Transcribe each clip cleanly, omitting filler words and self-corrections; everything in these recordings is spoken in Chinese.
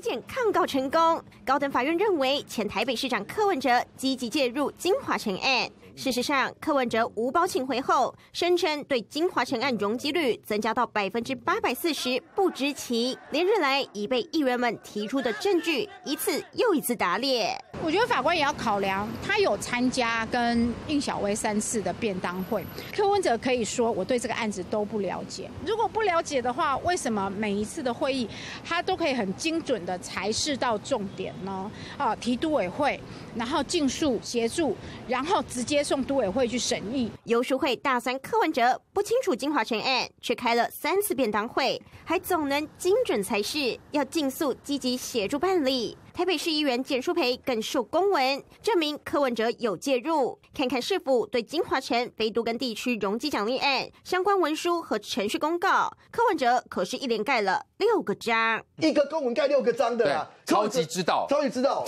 体检抗告成功。高等法院认为，前台北市长柯文哲积极介入金华城案。事实上，柯文哲无包请回后，声称对金华城案容积率增加到840%不知情，连日来已被议员们提出的证据一次又一次打脸。我觉得法官也要考量，他有参加跟应小薇3次的便当会，柯文哲可以说我对这个案子都不了解。如果不了解的话，为什么每一次的会议他都可以很精准的裁示到重点呢？啊，提督委会，然后尽速协助，然后直接送督委会去审议。游淑慧大酸柯文哲不清楚金华城案，却开了3次便当会，还总能精准裁示，要尽速积极协助办理。台北市议员简淑培更受公文，证明柯文哲有介入，看看是否对金华城、非都更地区容积奖励案相关文书和程序公告，柯文哲可是一连盖了6个章，一个公文盖6个章的啦，超级知道，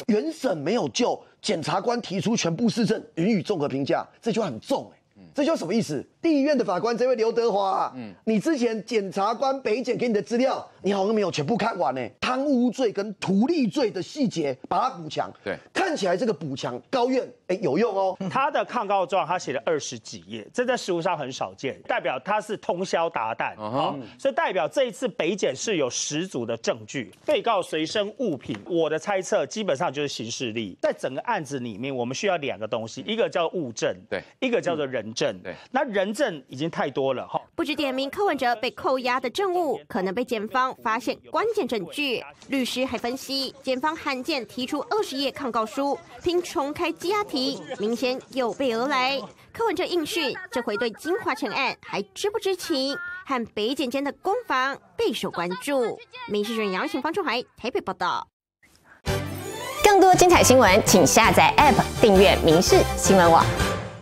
原审没有救。检察官提出全部事证，予以综合评价，这句话很重这句话什么意思？地院的法官这位刘德华你之前检察官北检给你的资料，你好像没有全部看完呢。贪污罪跟图利罪的细节把它补强，对，看起来这个补强高院有用哦。他的抗告状他写了20几页，这在实务上很少见，代表他是通宵达旦所以代表这一次北检是有10组的证据，被告随身物品，我的猜测基本上就是行事历。在整个案子里面，我们需要2个东西，一个叫物证，对，一个叫做人证，对，那人证已经太多了不止点名柯文哲被扣押的证物可能被检方发现关键证据，律师还分析检方罕见提出20页抗告书，拼重开羁押题，明显有备而来。柯文哲应讯，这回对金华城案还知不知情，和北检间的攻防备受关注。民事人杨晴、方仲海台北报道。更多精彩新闻，请下载 App 订阅民事新闻网。